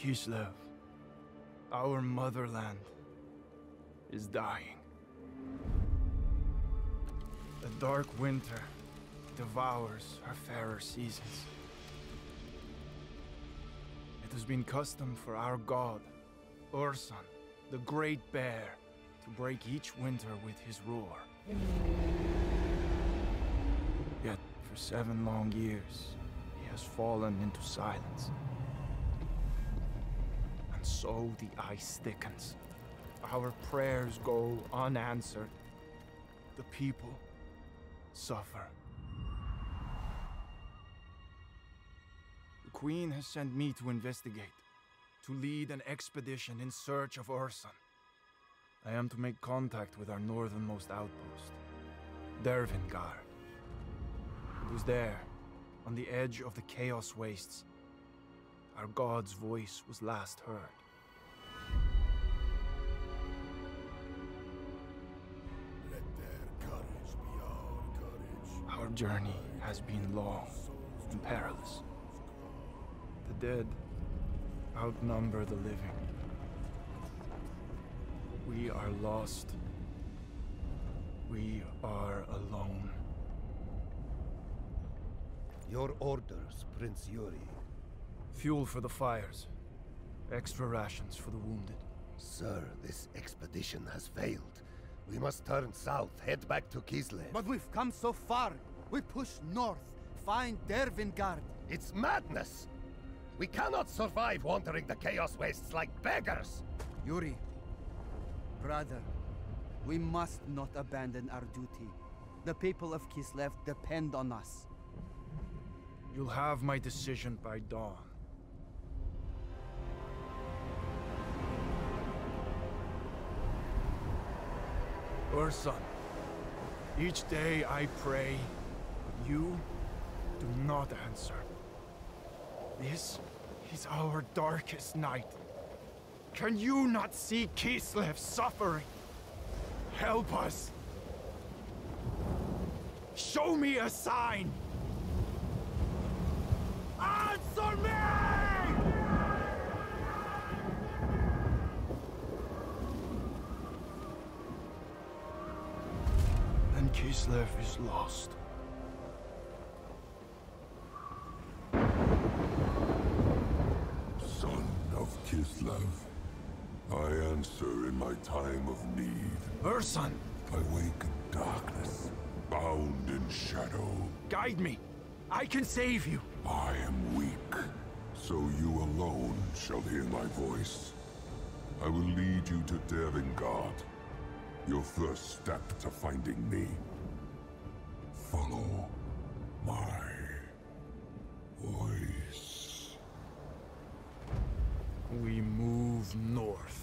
Kislev, our motherland, is dying. The dark winter devours her fairer seasons. It has been custom for our god, Ursun, the Great Bear, to break each winter with his roar. Yet for 7 long years, he has fallen into silence. And so the ice thickens. Our prayers go unanswered. The people suffer. The Queen has sent me to investigate, to lead an expedition in search of Ursun. I am to make contact with our northernmost outpost, Dervingard. It was there, on the edge of the Chaos Wastes, our god's voice was last heard. Let their courage be our courage. Our journey has been long and perilous. The dead outnumber the living. We are lost. We are alone. Your orders, Prince Yuri. Fuel for the fires. Extra rations for the wounded. Sir, this expedition has failed. We must turn south, head back to Kislev. But we've come so far. We push north, find Dervingard. It's madness! We cannot survive wandering the Chaos Wastes like beggars! Yuri, brother, we must not abandon our duty. The people of Kislev depend on us. You'll have my decision by dawn. Ursun, each day I pray, but you do not answer. This is our darkest night. Can you not see Kislev suffering? Help us! Show me a sign! Answer me! Then Kislev is lost. Kislev, I answer in my time of need. Ursun! I wake in darkness, bound in shadow. Guide me! I can save you! I am weak, so you alone shall hear my voice. I will lead you to Dervingard, your first step to finding me. Follow my voice. We move north.